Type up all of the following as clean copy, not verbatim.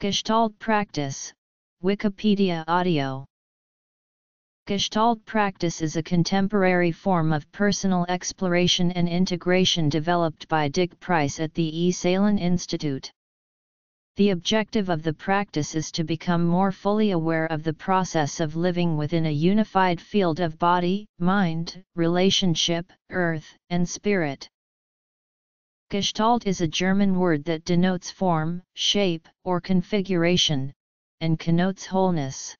Gestalt practice, Wikipedia audio. Gestalt practice is a contemporary form of personal exploration and integration developed by Dick Price at the Esalen Institute. The objective of the practice is to become more fully aware of the process of living within a unified field of body, mind, relationship, earth, and spirit. Gestalt is a German word that denotes form, shape, or configuration, and connotes wholeness.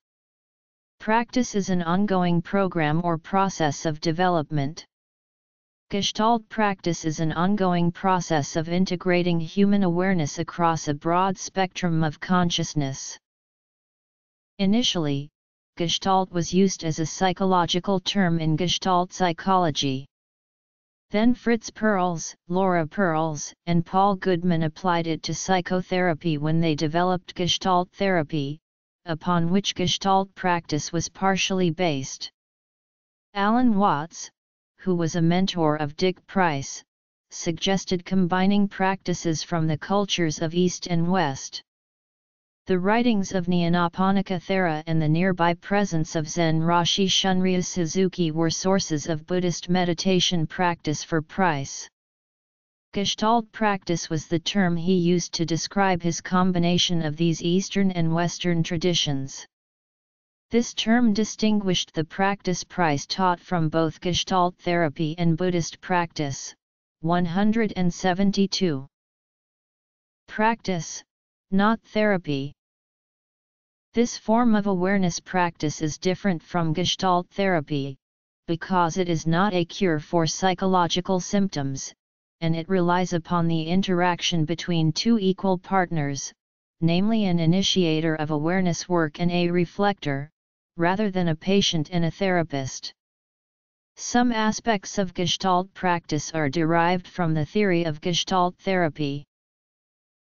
Practice is an ongoing program or process of development. Gestalt practice is an ongoing process of integrating human awareness across a broad spectrum of consciousness. Initially, Gestalt was used as a psychological term in Gestalt psychology. Then Fritz Perls, Laura Perls, and Paul Goodman applied it to psychotherapy when they developed Gestalt therapy, upon which Gestalt practice was partially based. Alan Watts, who was a mentor of Dick Price, suggested combining practices from the cultures of East and West. The writings of Nyanaponika Thera and the nearby presence of Zen Rashi Shunryu Suzuki were sources of Buddhist meditation practice for Price. Gestalt practice was the term he used to describe his combination of these Eastern and Western traditions. This term distinguished the practice Price taught from both Gestalt therapy and Buddhist practice. 172. Practice, not therapy. This form of awareness practice is different from Gestalt therapy, because it is not a cure for psychological symptoms, and it relies upon the interaction between two equal partners, namely an initiator of awareness work and a reflector, rather than a patient and a therapist. Some aspects of Gestalt practice are derived from the theory of Gestalt therapy.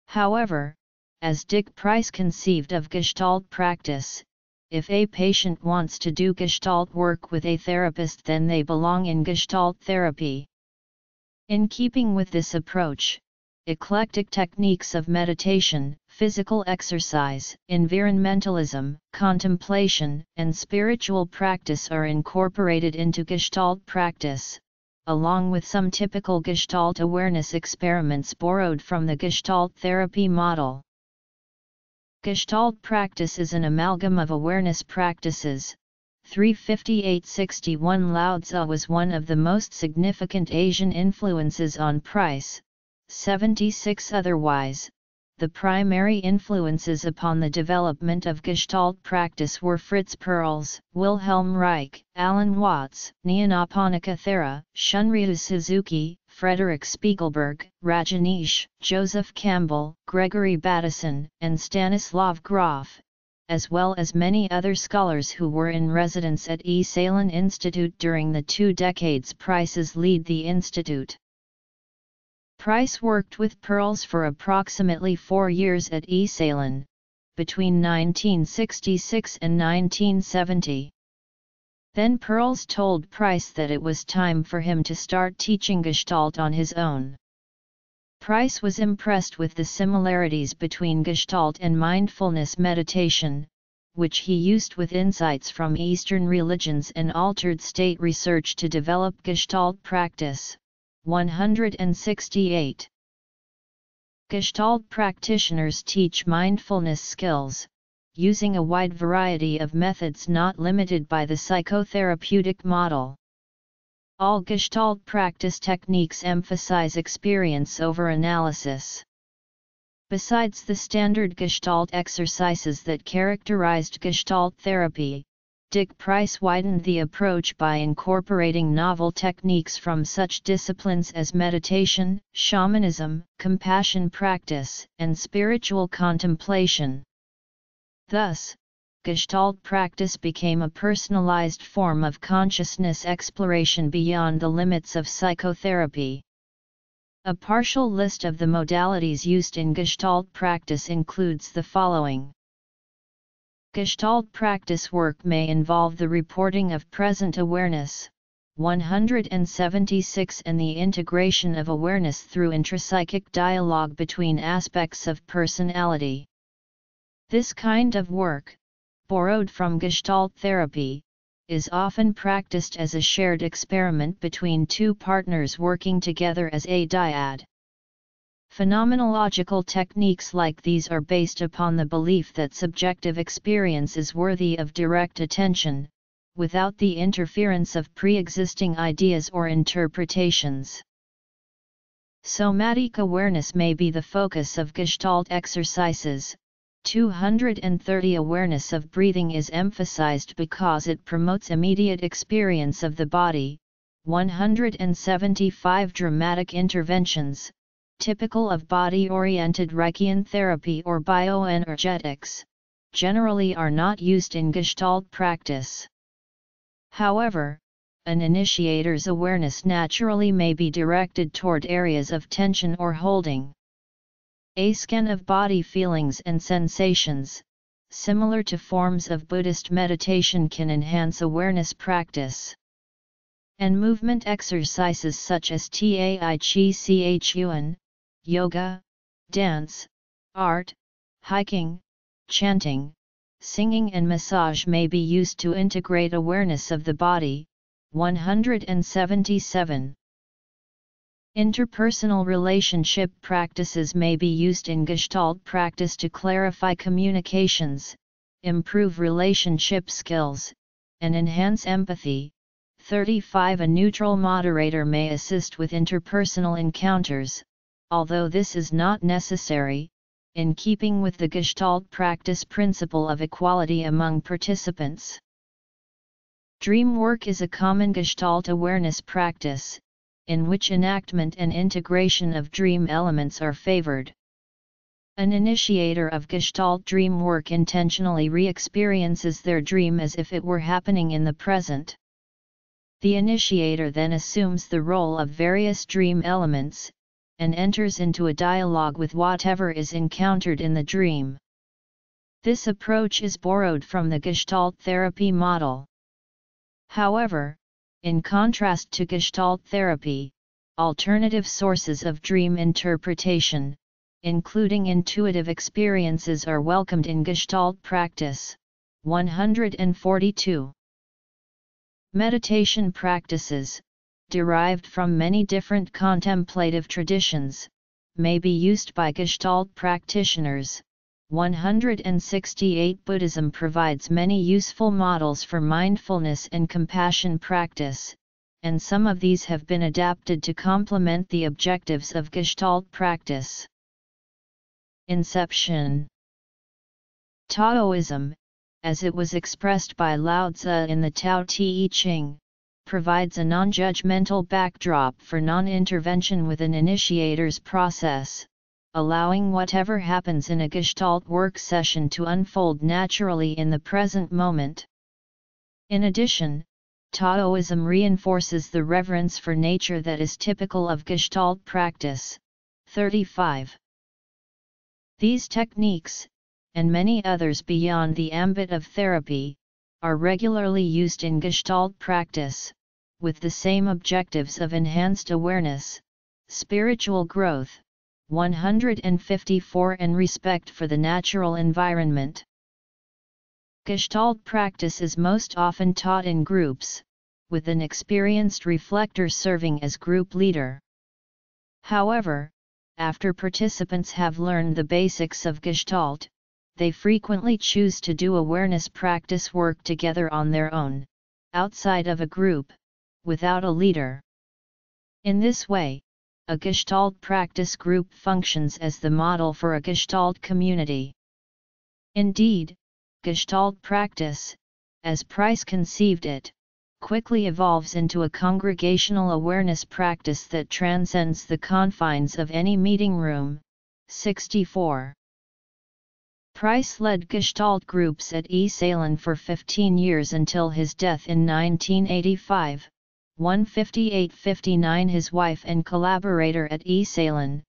However, as Dick Price conceived of Gestalt practice, if a patient wants to do Gestalt work with a therapist, then they belong in Gestalt therapy. In keeping with this approach, eclectic techniques of meditation, physical exercise, environmentalism, contemplation, and spiritual practice are incorporated into Gestalt practice, along with some typical Gestalt awareness experiments borrowed from the Gestalt therapy model. Gestalt practice is an amalgam of awareness practices. 358-61 Lao Tzu was one of the most significant Asian influences on Price, 76 Otherwise, the primary influences upon the development of Gestalt practice were Fritz Perls, Wilhelm Reich, Alan Watts, Nyanaponika Thera, Shunryu Suzuki, Frederick Spiegelberg, Rajneesh, Joseph Campbell, Gregory Battison, and Stanislav Grof, as well as many other scholars who were in residence at Esalen Institute during the 2 decades Price's lead the institute. Price worked with Perls for approximately 4 years at Esalen, between 1966 and 1970. Then Perls told Price that it was time for him to start teaching Gestalt on his own. Price was impressed with the similarities between Gestalt and mindfulness meditation, which he used with insights from Eastern religions and altered state research to develop Gestalt practice. 168. Gestalt practitioners teach mindfulness skills, using a wide variety of methods not limited by the psychotherapeutic model. All Gestalt practice techniques emphasize experience over analysis. Besides the standard Gestalt exercises that characterized Gestalt therapy, Dick Price widened the approach by incorporating novel techniques from such disciplines as meditation, shamanism, compassion practice, and spiritual contemplation. Thus, Gestalt practice became a personalized form of consciousness exploration beyond the limits of psychotherapy. A partial list of the modalities used in Gestalt practice includes the following. Gestalt practice work may involve the reporting of present awareness, 176, and the integration of awareness through intrapsychic dialogue between aspects of personality. This kind of work, borrowed from Gestalt therapy, is often practiced as a shared experiment between two partners working together as a dyad. Phenomenological techniques like these are based upon the belief that subjective experience is worthy of direct attention, without the interference of pre-existing ideas or interpretations. Somatic awareness may be the focus of Gestalt exercises. 230 Awareness of breathing is emphasized because it promotes immediate experience of the body. 175 Dramatic interventions, typical of body-oriented Reichian therapy or bioenergetics, generally are not used in Gestalt practice. However, an initiator's awareness naturally may be directed toward areas of tension or holding. A scan of body feelings and sensations, similar to forms of Buddhist meditation, can enhance awareness practice. And movement exercises such as Tai Chi Chuan, yoga, dance, art, hiking, chanting, singing and massage may be used to integrate awareness of the body. 177. Interpersonal relationship practices may be used in Gestalt practice to clarify communications, improve relationship skills, and enhance empathy. 35 A neutral moderator may assist with interpersonal encounters, although this is not necessary, in keeping with the Gestalt practice principle of equality among participants. Dream work is a common Gestalt awareness practice, in which enactment and integration of dream elements are favored. An initiator of Gestalt dream work intentionally re-experiences their dream as if it were happening in the present. The initiator then assumes the role of various dream elements, and enters into a dialogue with whatever is encountered in the dream. This approach is borrowed from the Gestalt therapy model. However, in contrast to Gestalt therapy, alternative sources of dream interpretation, including intuitive experiences, are welcomed in Gestalt practice. 142. Meditation practices, derived from many different contemplative traditions, may be used by Gestalt practitioners. 168 Buddhism provides many useful models for mindfulness and compassion practice, and some of these have been adapted to complement the objectives of Gestalt practice. Inception. Taoism, as it was expressed by Lao Tzu in the Tao Te Ching, provides a non-judgmental backdrop for non-intervention with an initiator's process, allowing whatever happens in a Gestalt work session to unfold naturally in the present moment. In addition, Taoism reinforces the reverence for nature that is typical of Gestalt practice. 35. These techniques, and many others beyond the ambit of therapy, are regularly used in Gestalt practice, with the same objectives of enhanced awareness, spiritual growth, 154 and respect for the natural environment. Gestalt practice is most often taught in groups, with an experienced reflector serving as group leader. However, after participants have learned the basics of Gestalt, they frequently choose to do awareness practice work together on their own, outside of a group, without a leader. In this way, a Gestalt practice group functions as the model for a Gestalt community. Indeed, Gestalt practice, as Price conceived it, quickly evolves into a congregational awareness practice that transcends the confines of any meeting room. 64. Price led Gestalt groups at Esalen for 15 years until his death in 1985, 158-59 His wife and collaborator at Esalen,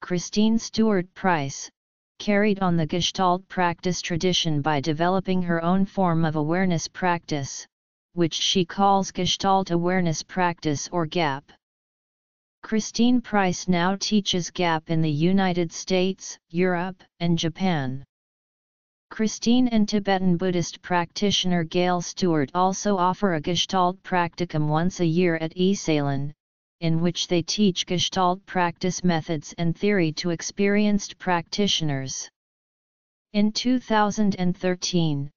Christine Stewart Price, carried on the Gestalt practice tradition by developing her own form of awareness practice, which she calls Gestalt awareness practice or GAP. Christine Price now teaches GAP in the United States, Europe, and Japan. Christine and Tibetan Buddhist practitioner Gail Stewart also offer a Gestalt practicum once a year at Esalen, in which they teach Gestalt practice methods and theory to experienced practitioners. In 2013,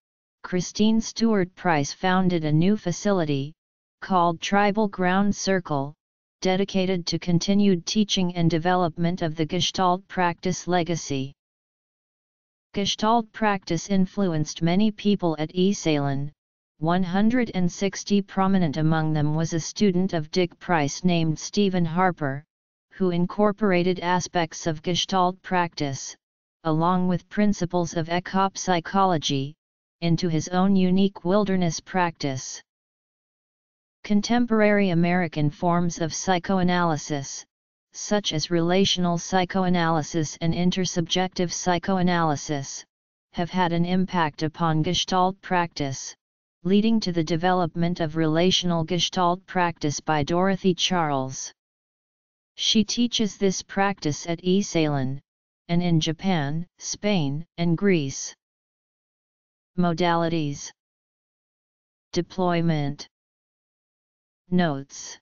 Christine Stewart Price founded a new facility, called Tribal Ground Circle, dedicated to continued teaching and development of the Gestalt practice legacy. Gestalt practice influenced many people at Esalen. 160 prominent among them was a student of Dick Price named Stephen Harper, who incorporated aspects of Gestalt practice, along with principles of ecopsychology, into his own unique wilderness practice. Contemporary American forms of psychoanalysis, such as relational psychoanalysis and intersubjective psychoanalysis, have had an impact upon Gestalt practice, leading to the development of relational Gestalt practice by Dorothy Charles. She teaches this practice at Esalen, and in Japan, Spain, and Greece. Modalities. Deployment. Notes.